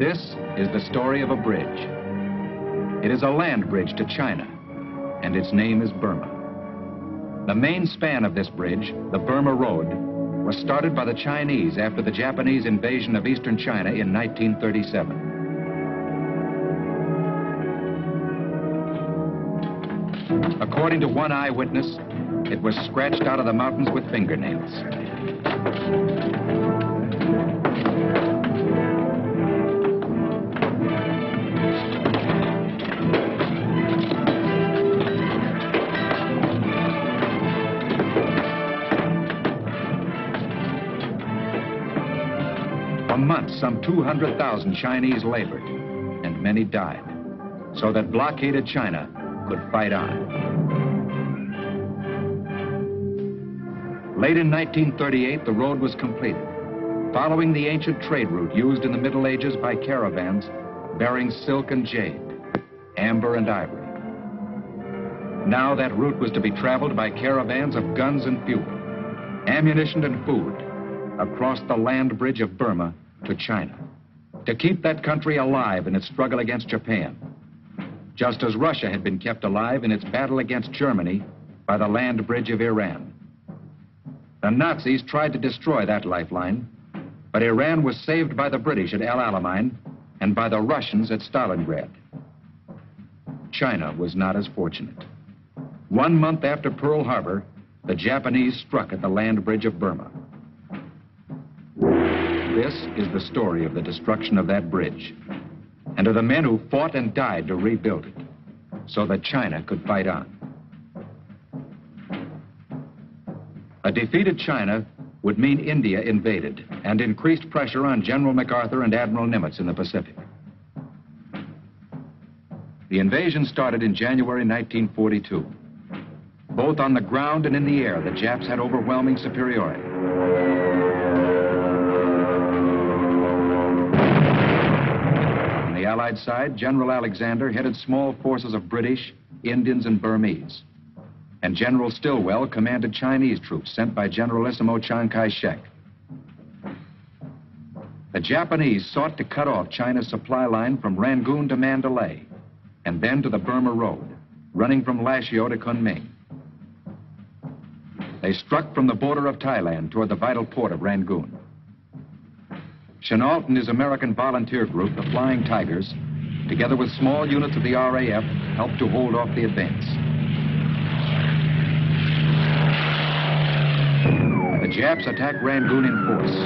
This is the story of a bridge. It is a land bridge to China, and its name is Burma. The main span of this bridge, the Burma Road, was started by the Chinese after the Japanese invasion of eastern China in 1937. According to one eyewitness, it was scratched out of the mountains with fingernails. For months, some 200,000 Chinese labored, and many died, so that blockaded China could fight on. Late in 1938, the road was completed, following the ancient trade route used in the Middle Ages by caravans bearing silk and jade, amber and ivory. Now that route was to be traveled by caravans of guns and fuel, ammunition and food, across the land bridge of Burma to China, to keep that country alive in its struggle against Japan, just as Russia had been kept alive in its battle against Germany by the land bridge of Iran. The Nazis tried to destroy that lifeline, but Iran was saved by the British at El Alamein and by the Russians at Stalingrad. China was not as fortunate. 1 month after Pearl Harbor, the Japanese struck at the land bridge of Burma. This is the story of the destruction of that bridge and of the men who fought and died to rebuild it so that China could fight on. A defeated China would mean India invaded and increased pressure on General MacArthur and Admiral Nimitz in the Pacific. The invasion started in January 1942. Both on the ground and in the air, the Japs had overwhelming superiority. On the Allied side, General Alexander headed small forces of British, Indians, and Burmese. And General Stilwell commanded Chinese troops sent by Generalissimo Chiang Kai-shek. The Japanese sought to cut off China's supply line from Rangoon to Mandalay, and then to the Burma Road, running from Lashio to Kunming. They struck from the border of Thailand toward the vital port of Rangoon. Chenault and his American volunteer group, the Flying Tigers, together with small units of the RAF, helped to hold off the advance. The Japs attacked Rangoon in force.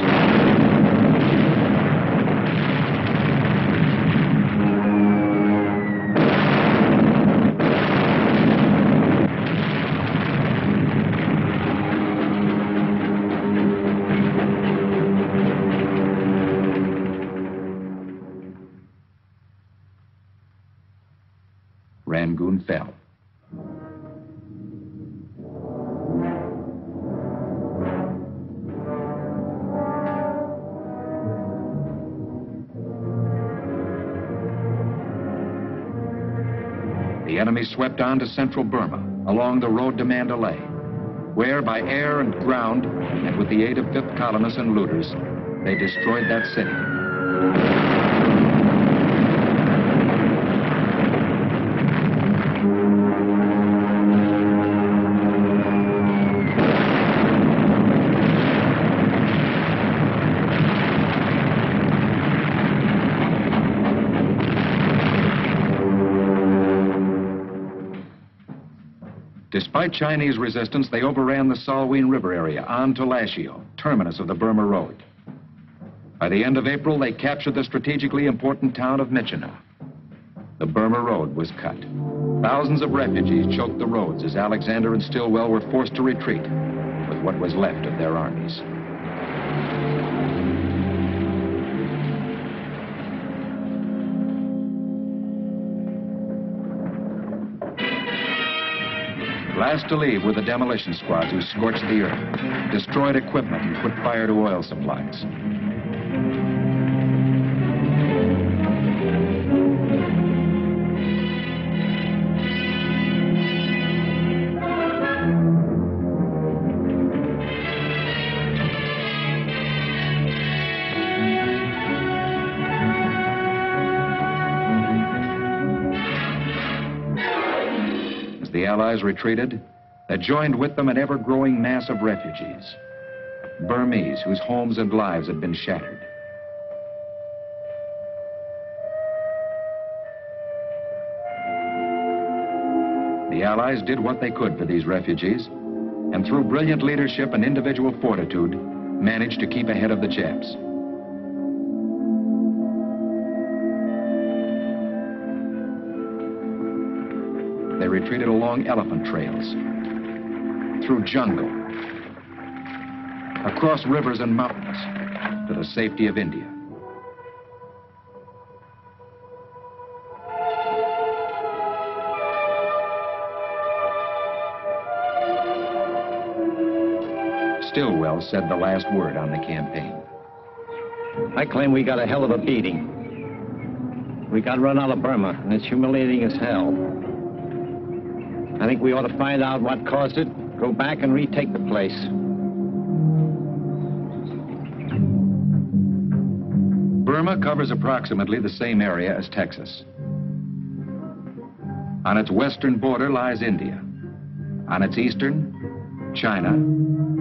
Rangoon fell. The enemy swept on to central Burma, along the road to Mandalay, where by air and ground, and with the aid of fifth columnists and looters, they destroyed that city. Despite Chinese resistance, they overran the Salween River area on to Lashio, terminus of the Burma Road. By the end of April, they captured the strategically important town of Myitkyina. The Burma Road was cut. Thousands of refugees choked the roads as Alexander and Stilwell were forced to retreat with what was left of their armies. Last to leave were the demolition squads who scorched the earth, destroyed equipment, and put fire to oil supplies. the Allies retreated, that joined with them an ever-growing mass of refugees, Burmese whose homes and lives had been shattered. The Allies did what they could for these refugees, and through brilliant leadership and individual fortitude, managed to keep ahead of the Japs. They retreated along elephant trails, through jungle, across rivers and mountains, to the safety of India. Stilwell said the last word on the campaign. I claim we got a hell of a beating. We got run out of Burma, and it's humiliating as hell. I think we ought to find out what caused it, go back and retake the place. Burma covers approximately the same area as Texas. On its western border lies India. On its eastern, China,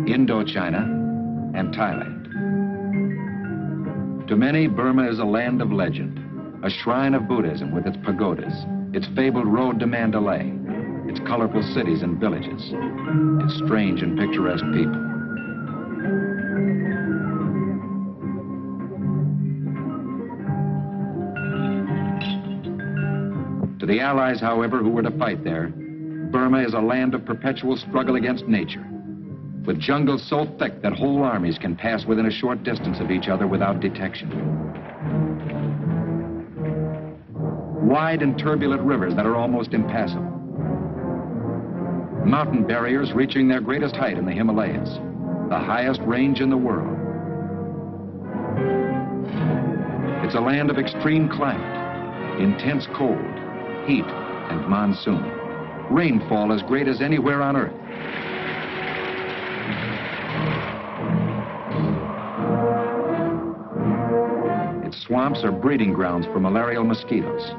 Indochina, and Thailand. To many, Burma is a land of legend, a shrine of Buddhism with its pagodas, its fabled road to Mandalay, its colorful cities and villages, its strange and picturesque people. To the Allies, however, who were to fight there, Burma is a land of perpetual struggle against nature, with jungles so thick that whole armies can pass within a short distance of each other without detection. Wide and turbulent rivers that are almost impassable. Mountain barriers reaching their greatest height in the Himalayas, the highest range in the world. It's a land of extreme climate, intense cold, heat, and monsoon. Rainfall as great as anywhere on Earth. Its swamps are breeding grounds for malarial mosquitoes.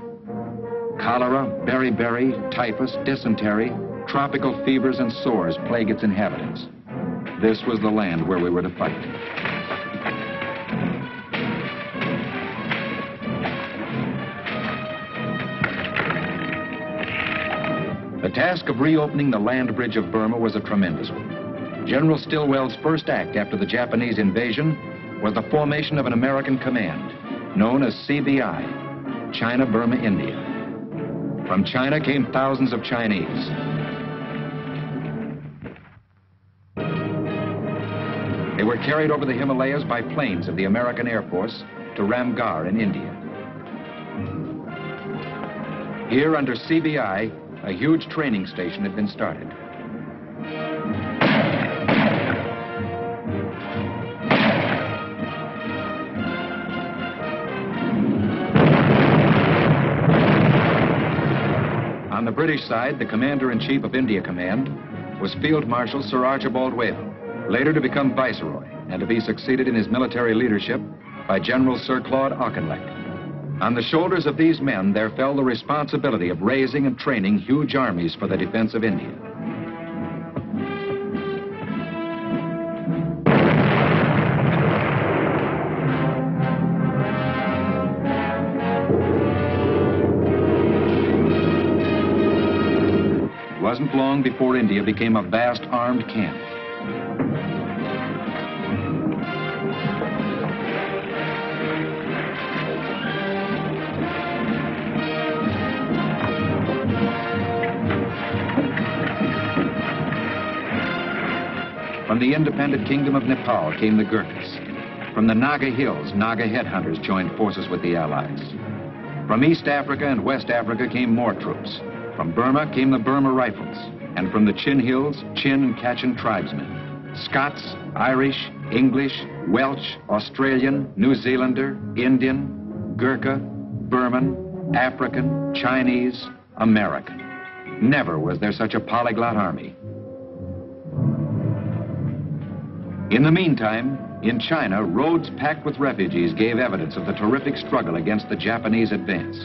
Cholera, beriberi, typhus, dysentery, tropical fevers and sores plague its inhabitants. This was the land where we were to fight. The task of reopening the land bridge of Burma was a tremendous one. General Stilwell's first act after the Japanese invasion was the formation of an American command known as CBI, China, Burma, India. From China came thousands of Chinese. They were carried over the Himalayas by planes of the American Air Force to Ramgarh in India. Here, under CBI, a huge training station had been started. On the British side, the Commander-in-Chief of India Command was Field Marshal Sir Archibald Wavell, later to become Viceroy and to be succeeded in his military leadership by General Sir Claude Auchinleck. On the shoulders of these men, there fell the responsibility of raising and training huge armies for the defense of India. It wasn't long before India became a vast armed camp. From the independent kingdom of Nepal came the Gurkhas. From the Naga hills, Naga headhunters joined forces with the Allies. From East Africa and West Africa came more troops. From Burma came the Burma Rifles. And from the Chin hills, Chin and Kachin tribesmen. Scots, Irish, English, Welsh, Australian, New Zealander, Indian, Gurkha, Burman, African, Chinese, American. Never was there such a polyglot army. In the meantime, in China, roads packed with refugees gave evidence of the terrific struggle against the Japanese advance.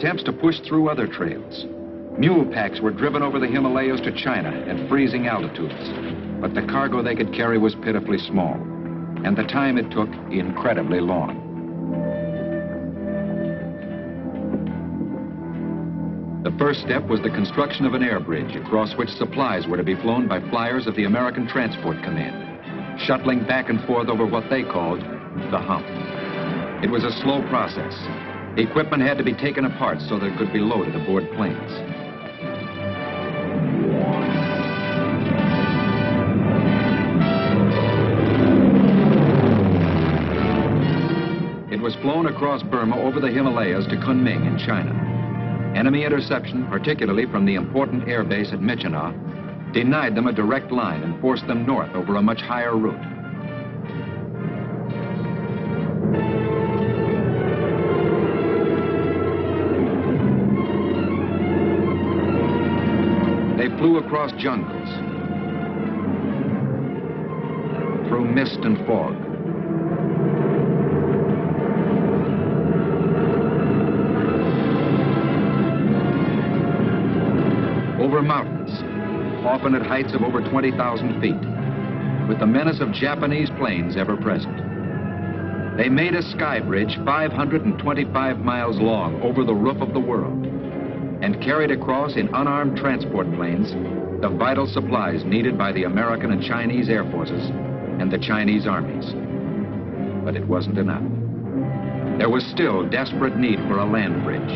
attempts to push through other trails. Mule packs were driven over the Himalayas to China at freezing altitudes, but the cargo they could carry was pitifully small, and the time it took incredibly long. The first step was the construction of an air bridge across which supplies were to be flown by flyers of the American Transport Command, shuttling back and forth over what they called the Hump. It was a slow process. Equipment had to be taken apart so that it could be loaded aboard planes. It was flown across Burma over the Himalayas to Kunming in China. Enemy interception, particularly from the important air base at Myitkyina, denied them a direct line and forced them north over a much higher route. They flew across jungles, through mist and fog. Over mountains, often at heights of over 20,000 feet, with the menace of Japanese planes ever present. They made a sky bridge 525 miles long over the roof of the world and carried across in unarmed transport planes the vital supplies needed by the American and Chinese air forces and the Chinese armies. But it wasn't enough. There was still desperate need for a land bridge.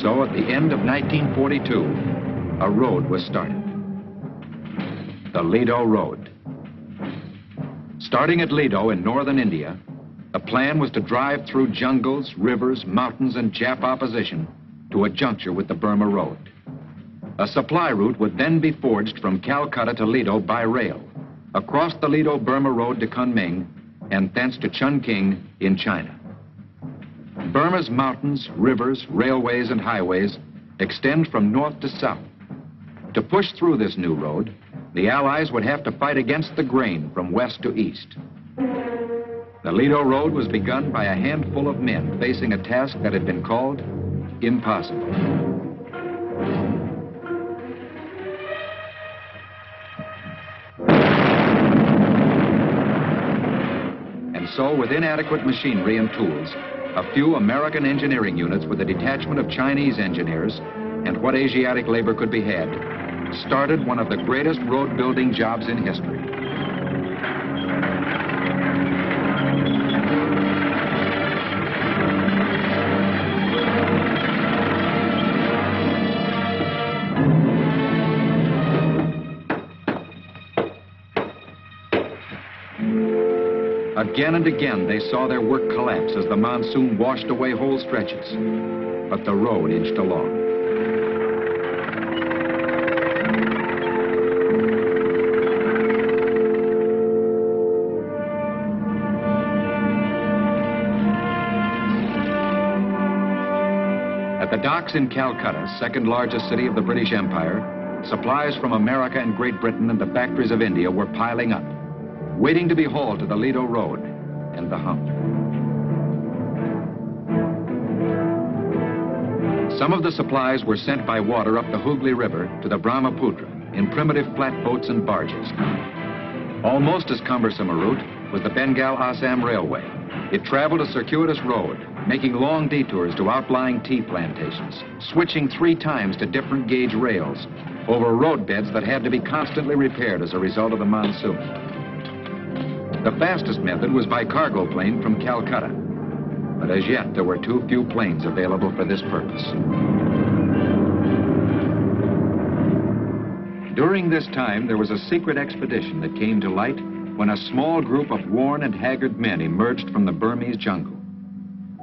So at the end of 1942, a road was started, the Lido Road. Starting at Lido in northern India, the plan was to drive through jungles, rivers, mountains, and Jap opposition to a juncture with the Burma Road. A supply route would then be forged from Calcutta to Lido by rail, across the Lido Burma Road to Kunming, and thence to Chungking in China. Burma's mountains, rivers, railways, and highways extend from north to south. To push through this new road, the Allies would have to fight against the grain from west to east. The Lido Road was begun by a handful of men facing a task that had been called impossible. And so, with inadequate machinery and tools, a few American engineering units with a detachment of Chinese engineers and what Asiatic labor could be had, started one of the greatest road-building jobs in history. Again and again, they saw their work collapse as the monsoon washed away whole stretches, but the road inched along. At the docks in Calcutta, second largest city of the British Empire, supplies from America and Great Britain and the factories of India were piling up, waiting to be hauled to the Lido Road and the Hump. Some of the supplies were sent by water up the Hooghly River to the Brahmaputra in primitive flatboats and barges. Almost as cumbersome a route was the Bengal-Assam Railway. It traveled a circuitous road, making long detours to outlying tea plantations, switching 3 times to different gauge rails over roadbeds that had to be constantly repaired as a result of the monsoon. The fastest method was by cargo plane from Calcutta, but as yet there were too few planes available for this purpose. During this time, there was a secret expedition that came to light when a small group of worn and haggard men emerged from the Burmese jungle.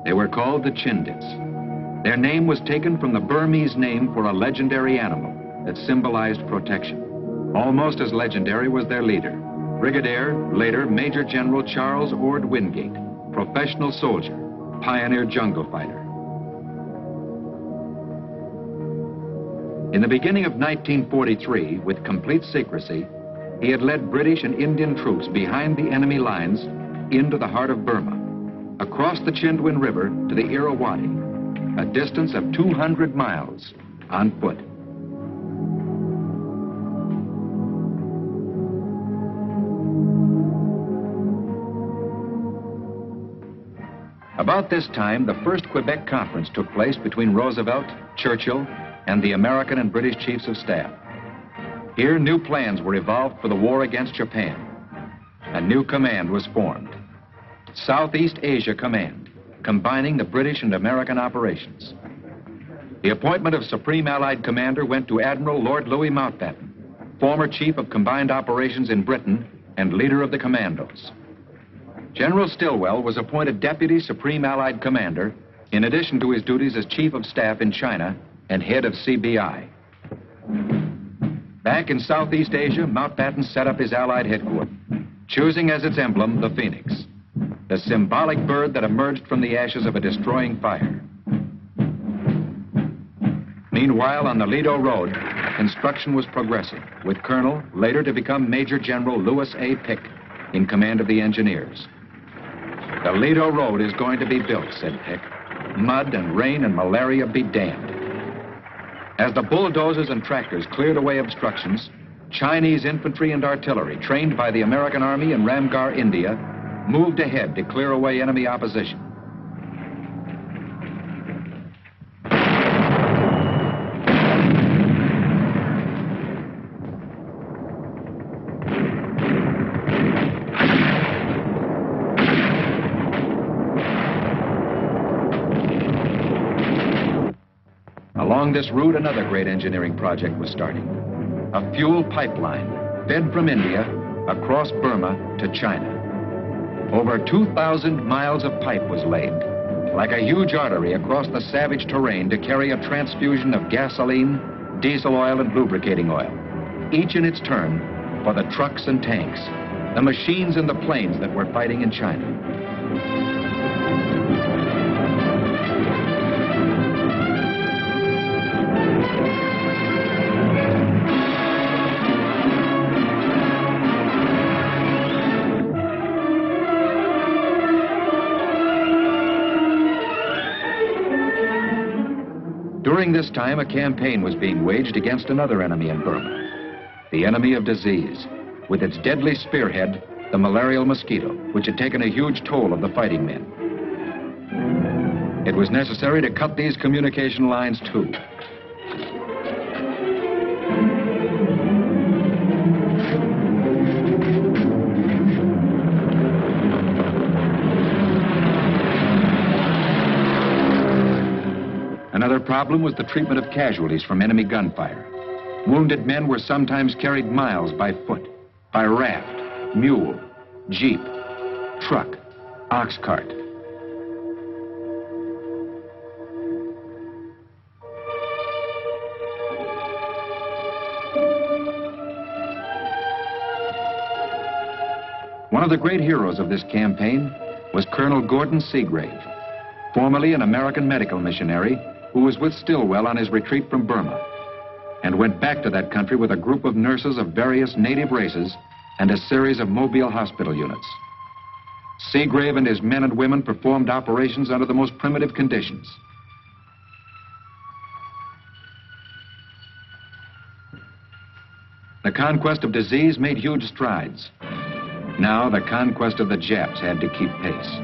They were called the Chindits. Their name was taken from the Burmese name for a legendary animal that symbolized protection. Almost as legendary was their leader, Brigadier, later Major General Charles Ord Wingate, professional soldier, pioneer jungle fighter. In the beginning of 1943, with complete secrecy, he had led British and Indian troops behind the enemy lines into the heart of Burma, across the Chindwin River to the Irrawaddy, a distance of 200 miles on foot. About this time, the first Quebec conference took place between Roosevelt, Churchill, and the American and British chiefs of staff. Here, new plans were evolved for the war against Japan. A new command was formed, Southeast Asia Command, combining the British and American operations. The appointment of Supreme Allied Commander went to Admiral Lord Louis Mountbatten, former chief of combined operations in Britain and leader of the commandos. General Stilwell was appointed Deputy Supreme Allied Commander in addition to his duties as Chief of Staff in China and head of CBI. Back in Southeast Asia, Mountbatten set up his Allied headquarters, choosing as its emblem the phoenix, the symbolic bird that emerged from the ashes of a destroying fire. Meanwhile, on the Lido Road, construction was progressing, with Colonel, later to become Major General Lewis A. Pick, in command of the engineers. The Lido Road is going to be built, said Pick. Mud and rain and malaria be damned. As the bulldozers and tractors cleared away obstructions, Chinese infantry and artillery, trained by the American Army in Ramgarh, India, moved ahead to clear away enemy opposition. Along this route, another great engineering project was starting. A fuel pipeline fed from India across Burma to China. Over 2,000 miles of pipe was laid, like a huge artery across the savage terrain to carry a transfusion of gasoline, diesel oil, and lubricating oil, each in its turn for the trucks and tanks, the machines and the planes that were fighting in China. During this time, a campaign was being waged against another enemy in Burma, the enemy of disease, with its deadly spearhead, the malarial mosquito, which had taken a huge toll of the fighting men. It was necessary to cut these communication lines too. Another problem was the treatment of casualties from enemy gunfire. Wounded men were sometimes carried miles by foot, by raft, mule, jeep, truck, ox cart. One of the great heroes of this campaign was Colonel Gordon Seagrave, formerly an American medical missionary, who was with Stilwell on his retreat from Burma and went back to that country with a group of nurses of various native races and a series of mobile hospital units. Seagrave and his men and women performed operations under the most primitive conditions. The conquest of disease made huge strides. Now the conquest of the Japs had to keep pace.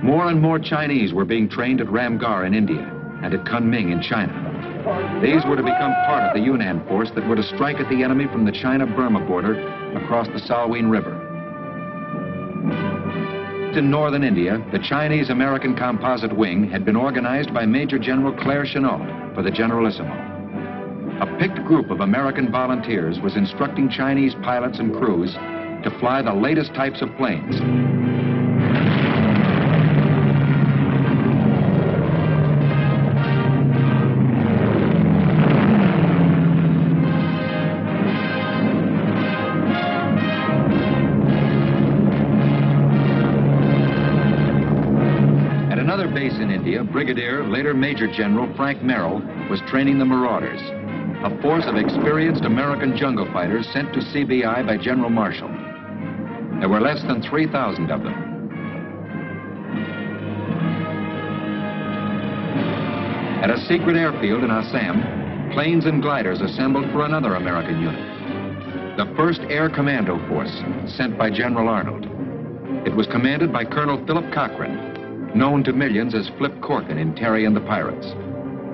More and more Chinese were being trained at Ramgarh in India and at Kunming in China. These were to become part of the Yunnan force that were to strike at the enemy from the China-Burma border across the Salween River. In northern India, the Chinese-American Composite Wing had been organized by Major General Claire Chennault for the Generalissimo. A picked group of American volunteers was instructing Chinese pilots and crews to fly the latest types of planes. Brigadier, later Major General Frank Merrill, was training the Marauders, a force of experienced American jungle fighters sent to CBI by General Marshall. There were less than 3,000 of them. At a secret airfield in Assam, planes and gliders assembled for another American unit, the 1st Air Commando Force sent by General Arnold. It was commanded by Colonel Philip Cochrane, known to millions as Flip Corkin in Terry and the Pirates,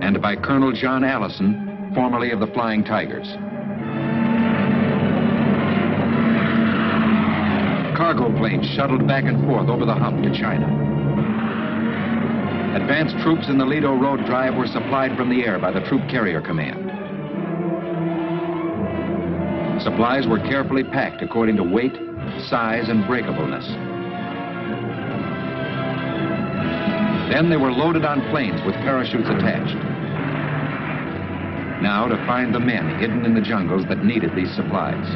and by Colonel John Allison, formerly of the Flying Tigers. Cargo planes shuttled back and forth over the Hump to China. Advanced troops in the Lido Road drive were supplied from the air by the Troop Carrier Command. Supplies were carefully packed according to weight, size, and breakableness. Then they were loaded on planes with parachutes attached. Now to find the men hidden in the jungles that needed these supplies.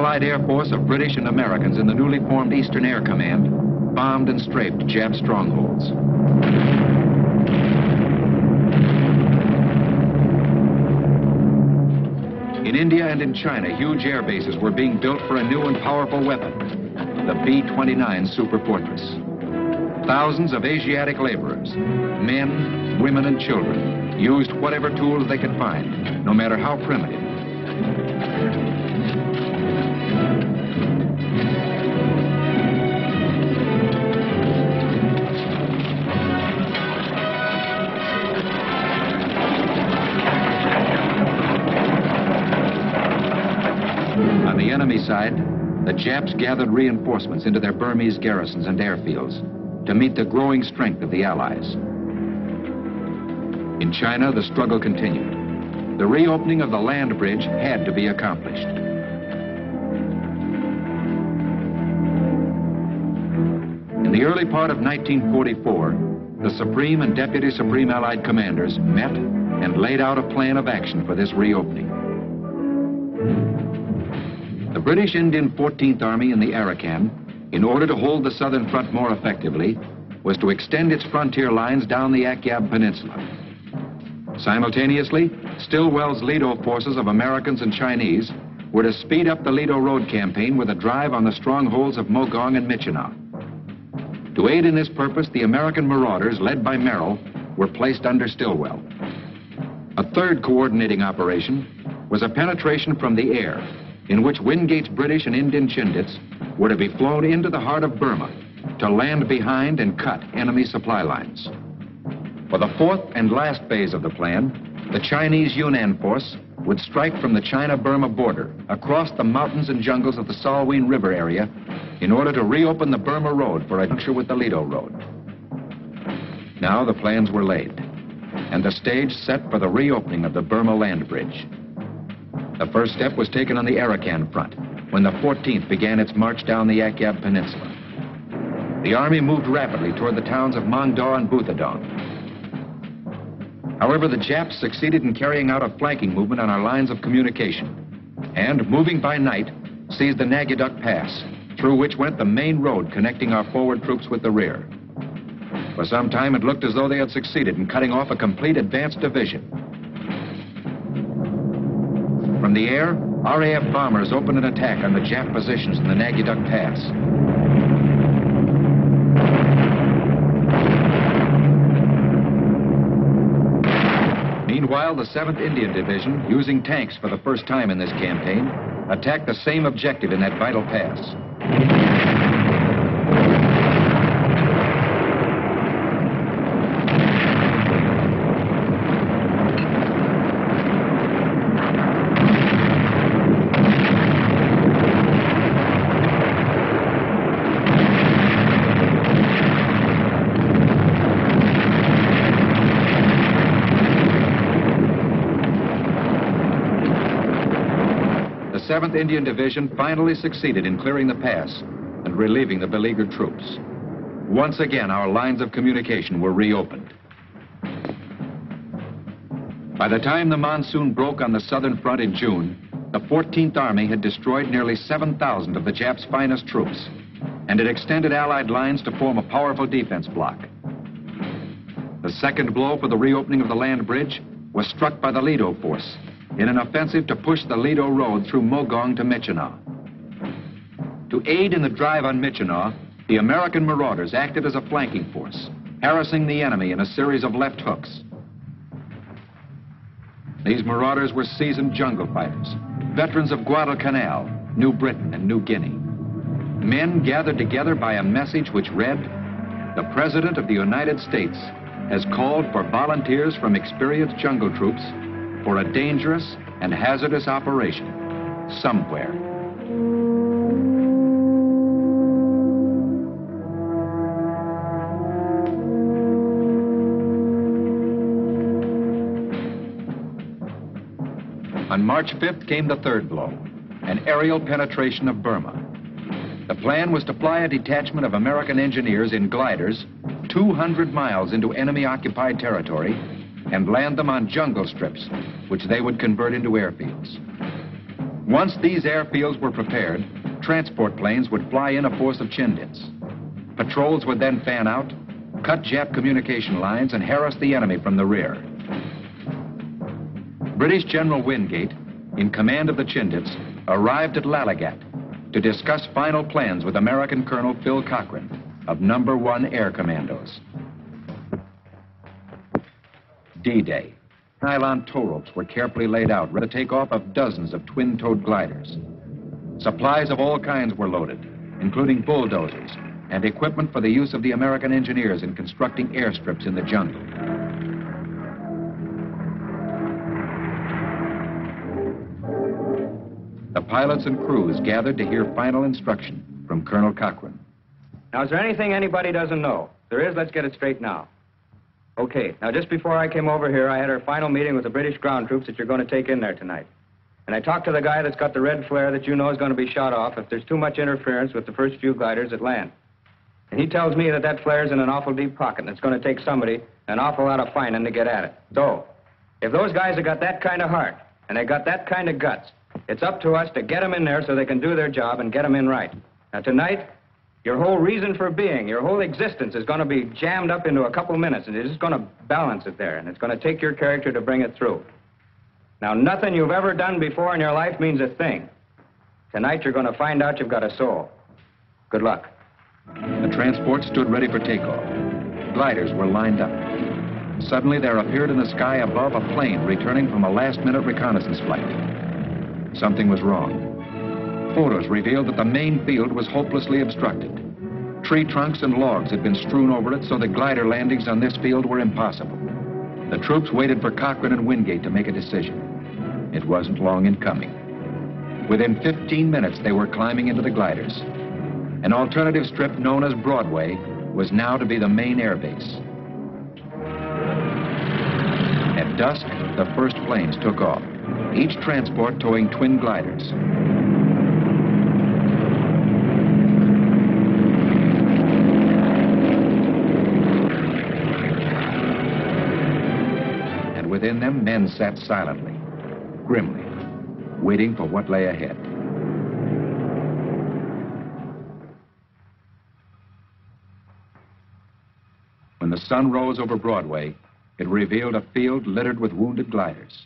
Allied Air Force of British and Americans in the newly formed Eastern Air Command bombed and strafed Jap strongholds. In India and in China, huge air bases were being built for a new and powerful weapon, the B-29 Super Fortress. Thousands of Asiatic laborers, men, women, and children, used whatever tools they could find, no matter how primitive. Side, the Japs gathered reinforcements into their Burmese garrisons and airfields to meet the growing strength of the Allies. In China, the struggle continued. The reopening of the land bridge had to be accomplished. In the early part of 1944, the Supreme and Deputy Supreme Allied Commanders met and laid out a plan of action for this reopening. The British Indian 14th Army in the Arakan, in order to hold the southern front more effectively, was to extend its frontier lines down the Akyab Peninsula. Simultaneously, Stilwell's Lido forces of Americans and Chinese were to speed up the Lido Road campaign with a drive on the strongholds of Mogong and Myitkyina. To aid in this purpose, the American Marauders, led by Merrill, were placed under Stilwell. A third coordinating operation was a penetration from the air, in which Wingate's British and Indian Chindits were to be flown into the heart of Burma to land behind and cut enemy supply lines. For the fourth and last phase of the plan, the Chinese Yunnan Force would strike from the China-Burma border across the mountains and jungles of the Salween River area in order to reopen the Burma Road for a juncture with the Lido Road. Now the plans were laid, and the stage set for the reopening of the Burma land bridge. The first step was taken on the Arakan front, when the 14th began its march down the Akyab Peninsula. The army moved rapidly toward the towns of Mangdaw and Buthadong. However, the Japs succeeded in carrying out a flanking movement on our lines of communication, and, moving by night, seized the Ngakyedauk Pass, through which went the main road connecting our forward troops with the rear. For some time, it looked as though they had succeeded in cutting off a complete advance division. From the air, RAF bombers opened an attack on the Jap positions in the Ngakyedauk Pass. Meanwhile, the 7th Indian Division, using tanks for the first time in this campaign, attacked the same objective in that vital pass. The 7th Indian Division finally succeeded in clearing the pass and relieving the beleaguered troops. Once again, our lines of communication were reopened. By the time the monsoon broke on the southern front in June, The 14th Army had destroyed nearly 7,000 of the Japs' finest troops, and it extended Allied lines to form a powerful defense block. The second blow for the reopening of the land bridge was struck by the Lido force in an offensive to push the Lido Road through Mogong to Myitkyina. To aid in the drive on Myitkyina, the American Marauders acted as a flanking force, harassing the enemy in a series of left hooks. These Marauders were seasoned jungle fighters, veterans of Guadalcanal, New Britain, and New Guinea. Men gathered together by a message which read, "The President of the United States has called for volunteers from experienced jungle troops for a dangerous and hazardous operation somewhere." On March 5th came the third blow, an aerial penetration of Burma. The plan was to fly a detachment of American engineers in gliders 200 miles into enemy-occupied territory and land them on jungle strips, which they would convert into airfields. Once these airfields were prepared, transport planes would fly in a force of Chindits. Patrols would then fan out, cut Jap communication lines, and harass the enemy from the rear. British General Wingate, in command of the Chindits, arrived at Lalaghat to discuss final plans with American Colonel Phil Cochrane of No. 1 Air Commandos. D-Day. Nylon tow ropes were carefully laid out, ready to take off of dozens of twin-towed gliders. Supplies of all kinds were loaded, including bulldozers and equipment for the use of the American engineers in constructing airstrips in the jungle. The pilots and crews gathered to hear final instruction from Colonel Cochrane. Now, is there anything anybody doesn't know? If there is, let's get it straight now. Okay, now just before I came over here, I had our final meeting with the British ground troops that you're going to take in there tonight. And I talked to the guy that's got the red flare that you know is going to be shot off if there's too much interference with the first few gliders at land. And he tells me that that flare's in an awful deep pocket, and it's going to take somebody an awful lot of fining to get at it. So, if those guys have got that kind of heart, and they got that kind of guts, it's up to us to get them in there so they can do their job and get them in right. Now, tonight, your whole reason for being, your whole existence is going to be jammed up into a couple minutes, and you're just going to balance it there, and it's going to take your character to bring it through. Now, nothing you've ever done before in your life means a thing. Tonight, you're going to find out you've got a soul. Good luck. The transport stood ready for takeoff. Gliders were lined up. Suddenly, there appeared in the sky above a plane returning from a last-minute reconnaissance flight. Something was wrong. Photos revealed that the main field was hopelessly obstructed. Tree trunks and logs had been strewn over it so that glider landings on this field were impossible. The troops waited for Cochrane and Wingate to make a decision. It wasn't long in coming. Within 15 minutes, they were climbing into the gliders. An alternative strip known as Broadway was now to be the main air base. At dusk, the first planes took off, each transport towing twin gliders. And within them, men sat silently, grimly, waiting for what lay ahead. When the sun rose over Broadway, it revealed a field littered with wounded gliders.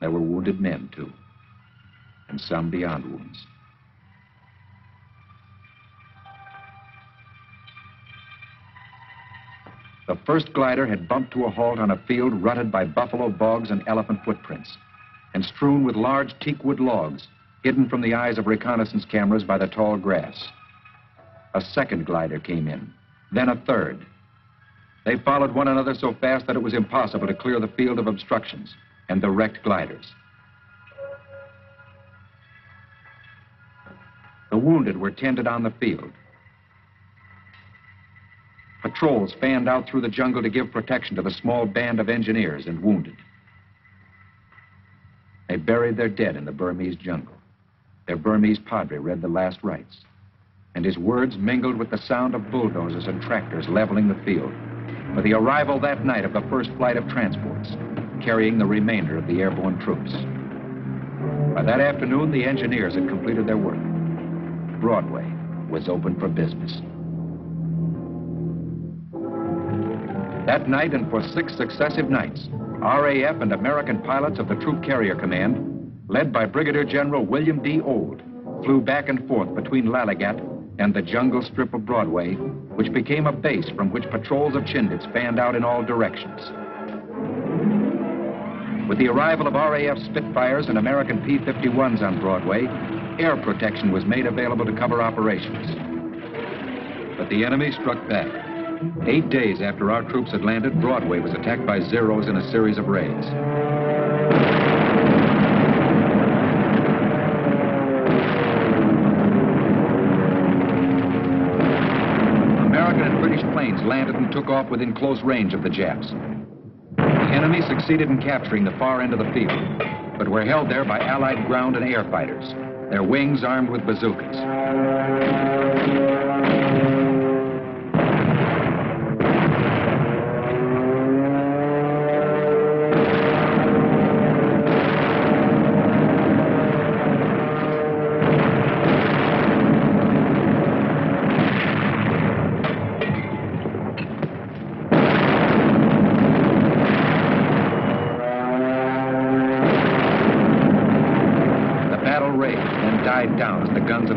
There were wounded men, too, and some beyond wounds. The first glider had bumped to a halt on a field rutted by buffalo bogs and elephant footprints, and strewn with large teakwood logs, hidden from the eyes of reconnaissance cameras by the tall grass. A second glider came in, then a third. They followed one another so fast that it was impossible to clear the field of obstructions and the wrecked gliders. The wounded were tended on the field. Patrols fanned out through the jungle to give protection to the small band of engineers and wounded. They buried their dead in the Burmese jungle. Their Burmese padre read the last rites, and his words mingled with the sound of bulldozers and tractors leveling the field, for the arrival that night of the first flight of transports, carrying the remainder of the airborne troops. By that afternoon, the engineers had completed their work. Broadway was open for business. That night and for 6 successive nights, RAF and American pilots of the Troop Carrier Command, led by Brigadier General William D. Ould, flew back and forth between Lalaghat and the jungle strip of Broadway, which became a base from which patrols of Chindits fanned out in all directions. With the arrival of RAF Spitfires and American P-51s on Broadway, air protection was made available to cover operations. But the enemy struck back. 8 days after our troops had landed, Broadway was attacked by Zeros in a series of raids. American and British planes landed and took off within close range of the Japs. The enemy succeeded in capturing the far end of the field, but were held there by Allied ground and air fighters, their wings armed with bazookas.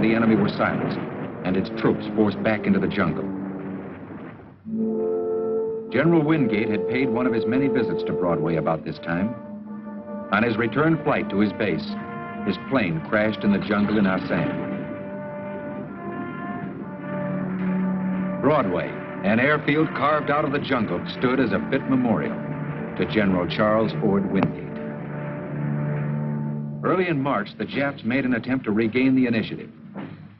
The enemy were silenced, and its troops forced back into the jungle. General Wingate had paid one of his many visits to Broadway about this time. On his return flight to his base, his plane crashed in the jungle in Assam. Broadway, an airfield carved out of the jungle, stood as a fit memorial to General Charles Ord Wingate. Early in March, the Japs made an attempt to regain the initiative.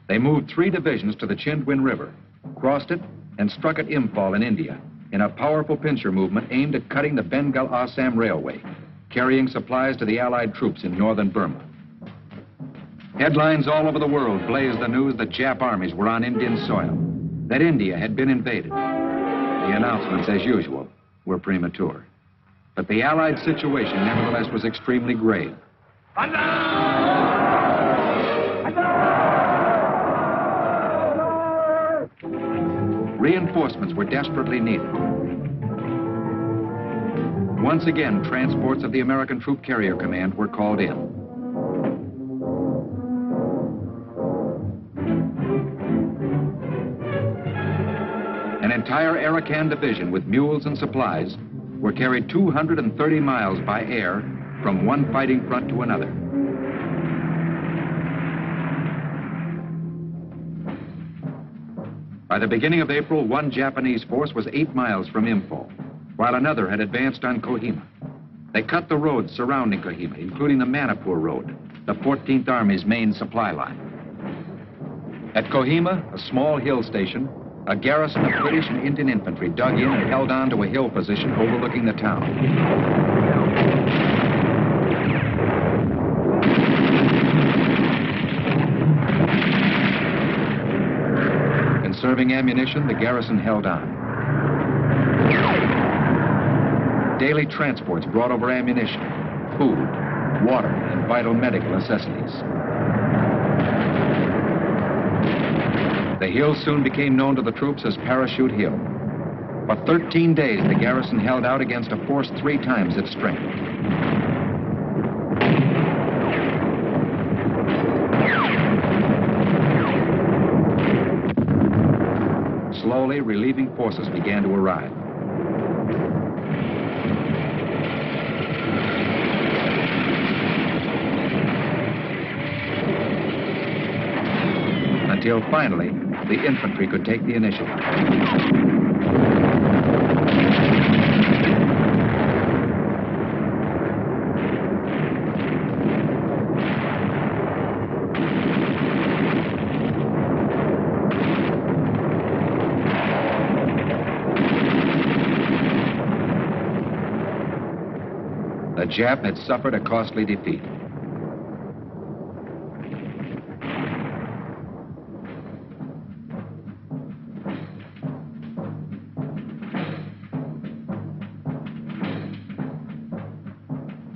They moved 3 divisions to the Chindwin River, crossed it, and struck at Imphal in India in a powerful pincer movement aimed at cutting the Bengal-Assam Railway, carrying supplies to the Allied troops in northern Burma. Headlines all over the world blazed the news that Jap armies were on Indian soil, that India had been invaded. The announcements, as usual, were premature. But the Allied situation, nevertheless, was extremely grave. Reinforcements were desperately needed. Once again, transports of the American Troop Carrier Command were called in. An entire Arakan division with mules and supplies were carried 230 miles by air from one fighting front to another. By the beginning of April, one Japanese force was 8 miles from Imphal, while another had advanced on Kohima. They cut the roads surrounding Kohima, including the Manipur Road, the 14th Army's main supply line. At Kohima, a small hill station, a garrison of British and Indian infantry dug in and held on to a hill position overlooking the town. Serving ammunition, the garrison held on. Daily transports brought over ammunition, food, water, and vital medical necessities. The hill soon became known to the troops as Parachute Hill. For 13 days, the garrison held out against a force 3 times its strength. Slowly, relieving forces began to arrive. Until finally, the infantry could take the initiative. The Jap had suffered a costly defeat.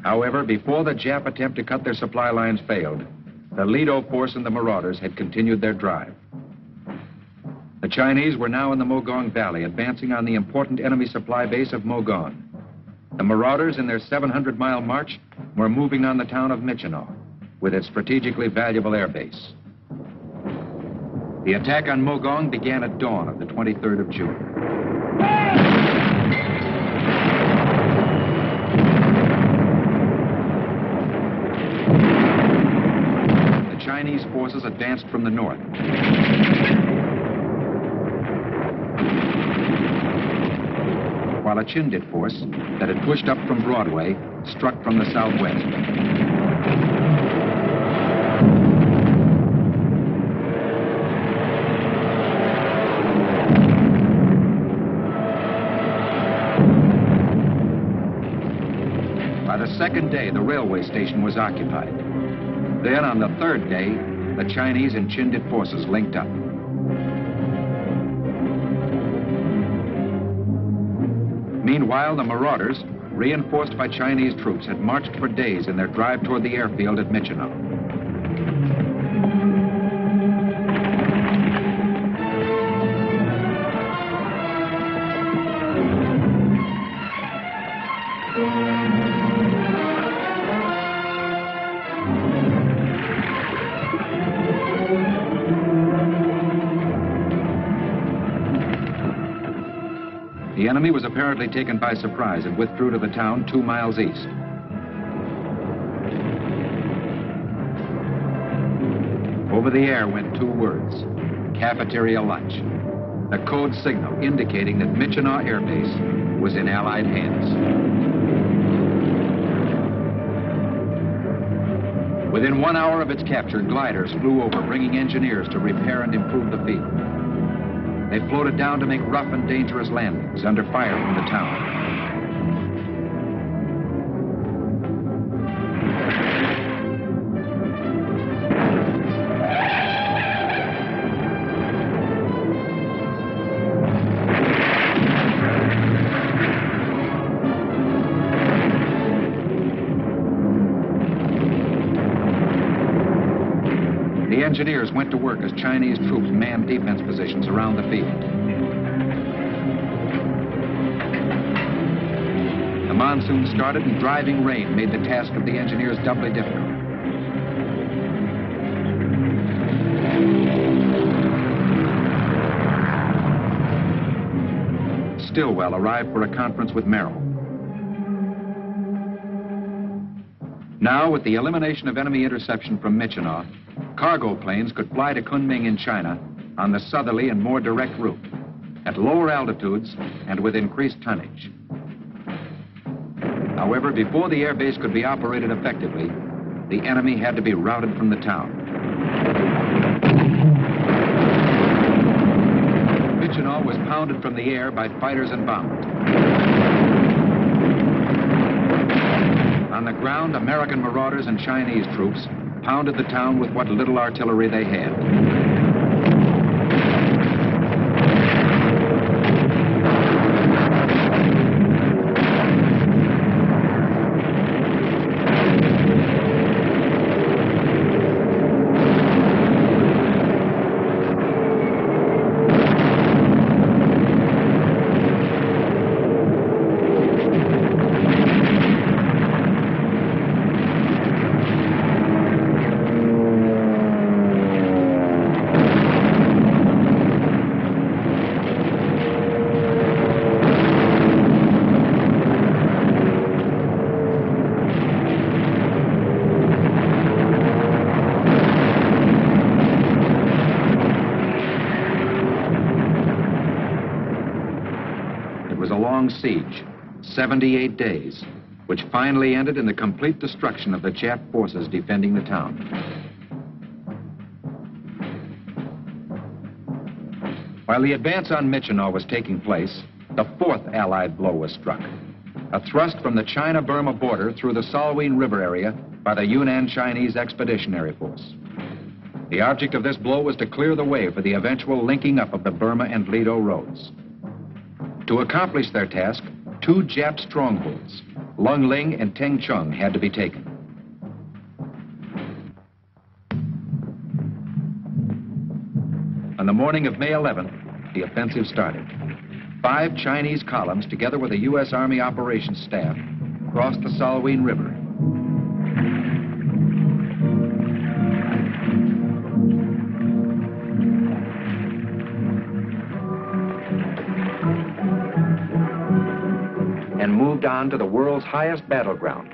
However, before the Jap attempt to cut their supply lines failed, the Lido force and the marauders had continued their drive. The Chinese were now in the Mogong Valley, advancing on the important enemy supply base of Mogong. The marauders, in their 700-mile march, were moving on the town of Myitkyina, with its strategically valuable airbase. The attack on Mogong began at dawn of the 23rd of June. The Chinese forces advanced from the north. While a Chindit force that had pushed up from Broadway struck from the southwest. By the second day, the railway station was occupied. Then, on the third day, the Chinese and Chindit forces linked up. Meanwhile, the marauders, reinforced by Chinese troops, had marched for days in their drive toward the airfield at Myitkyina. The enemy was apparently taken by surprise and withdrew to the town 2 miles east. Over the air went two words, cafeteria lunch, the code signal indicating that Myitkyina Air Base was in Allied hands. Within 1 hour of its capture, gliders flew over, bringing engineers to repair and improve the field. They floated down to make rough and dangerous landings under fire from the town. Engineers went to work as Chinese troops manned defense positions around the field. The monsoon started, and driving rain made the task of the engineers doubly difficult. Stilwell arrived for a conference with Merrill. Now, with the elimination of enemy interception from Myitkyina, cargo planes could fly to Kunming in China on the southerly and more direct route, at lower altitudes and with increased tonnage. However, before the airbase could be operated effectively, the enemy had to be routed from the town. Myitkyina was pounded from the air by fighters and bombers. On the ground, American marauders and Chinese troops pounded the town with what little artillery they had. Siege, 78 days, which finally ended in the complete destruction of the Jap forces defending the town. While the advance on Myitkyina was taking place, the fourth Allied blow was struck, a thrust from the China-Burma border through the Salween River area by the Yunnan Chinese Expeditionary Force. The object of this blow was to clear the way for the eventual linking up of the Burma and Lido roads. To accomplish their task, Two Jap strongholds, Lung Ling and Tengchong, had to be taken. On the morning of May 11th, the offensive started. 5 Chinese columns, together with a U.S. Army operations staff, crossed the Salween River. On to the world's highest battleground,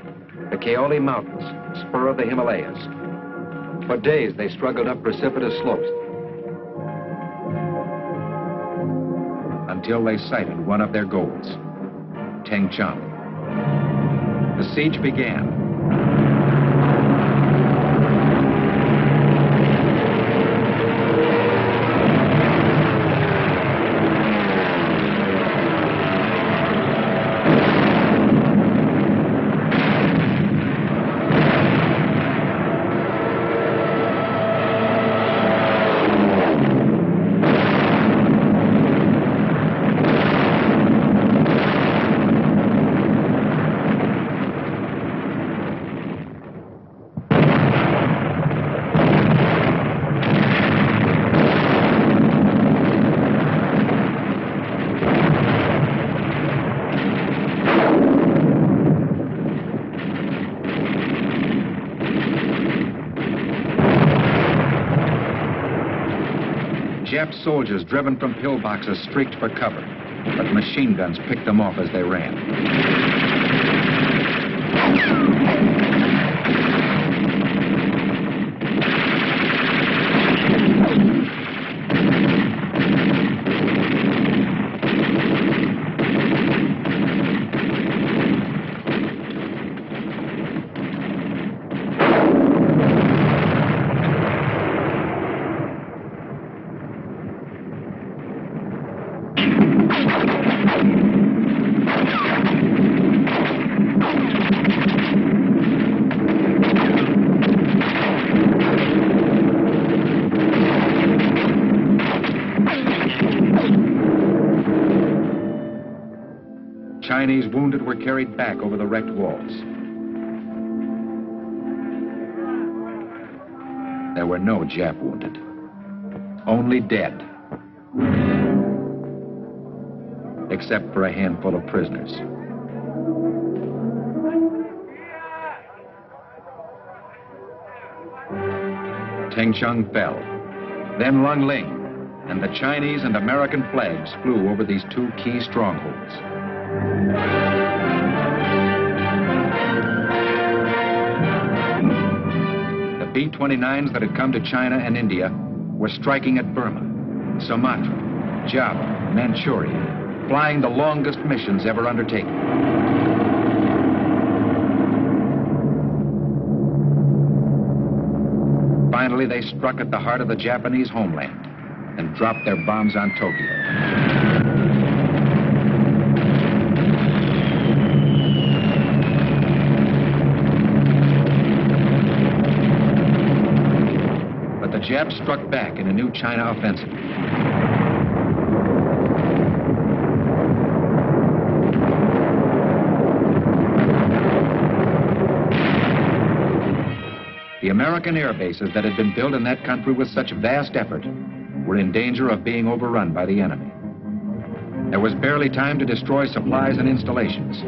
the Kaoli Mountains, spur of the Himalayas. For days they struggled up precipitous slopes until they sighted one of their goals, Tengchong. The siege began. Jap soldiers driven from pillboxes streaked for cover, but machine guns picked them off as they ran. Chinese wounded were carried back over the wrecked walls. There were no Jap wounded, only dead, except for a handful of prisoners. Tengchong fell, then Lung Ling, and the Chinese and American flags flew over these two key strongholds. The B-29s that had come to China and India were striking at Burma, Sumatra, Java, Manchuria, flying the longest missions ever undertaken. Finally, they struck at the heart of the Japanese homeland and dropped their bombs on Tokyo. Japs struck back in a new China offensive. The American air bases that had been built in that country with such vast effort were in danger of being overrun by the enemy. There was barely time to destroy supplies and installations.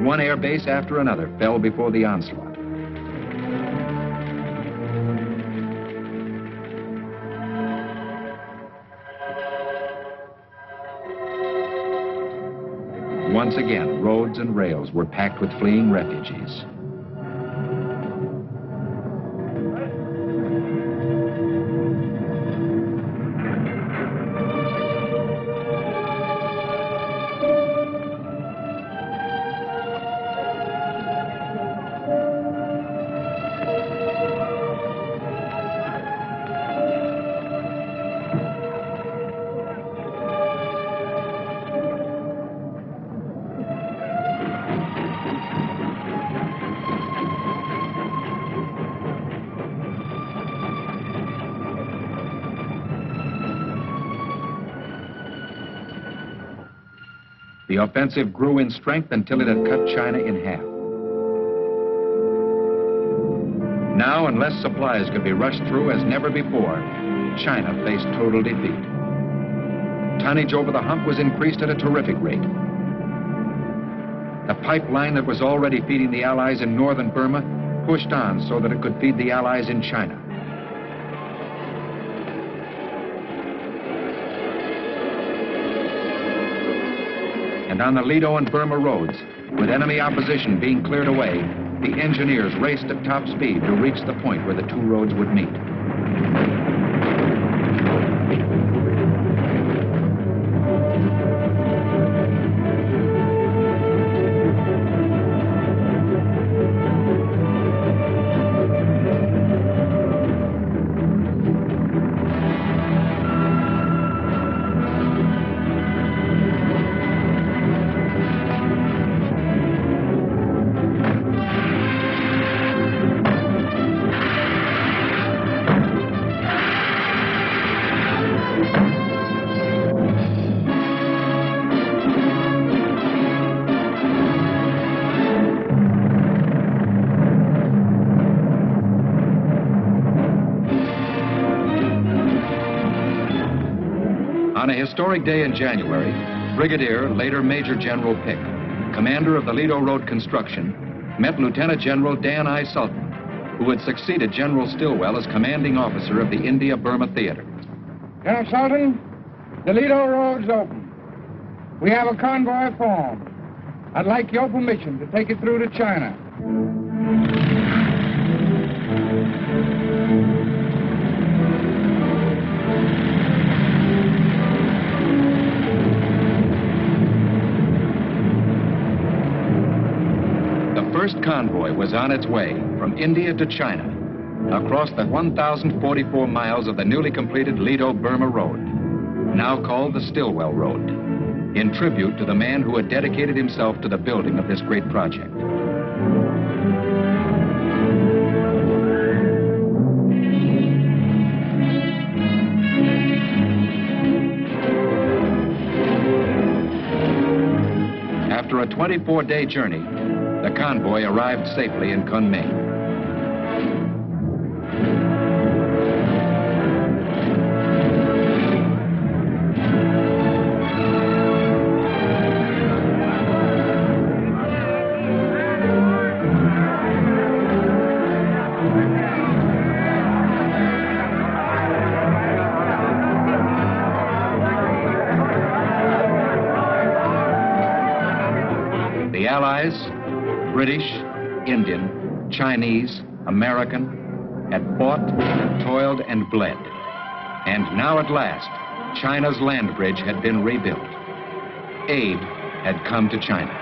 One air base after another fell before the onslaught. Once again, roads and rails were packed with fleeing refugees. The offensive grew in strength until it had cut China in half. Now, unless supplies could be rushed through as never before, China faced total defeat. Tonnage over the hump was increased at a terrific rate. The pipeline that was already feeding the Allies in northern Burma pushed on so that it could feed the Allies in China. And on the Lido and Burma roads, with enemy opposition being cleared away, the engineers raced at top speed to reach the point where the two roads would meet. Historic day in January, Brigadier, later Major General Pick, commander of the Lido Road construction, met Lieutenant General Dan I. Sultan, who had succeeded General Stilwell as commanding officer of the India-Burma Theater. General Sultan, the Lido Road's open. We have a convoy formed. I'd like your permission to take it through to China. The first convoy was on its way from India to China, across the 1,044 miles of the newly completed Lido-Burma Road, now called the Stilwell Road, in tribute to the man who had dedicated himself to the building of this great project. After a 24-day journey, the convoy arrived safely in Kunming. The Allies, British, Indian, Chinese, American, had fought, toiled, and bled. And now at last, China's land bridge had been rebuilt. Aid had come to China.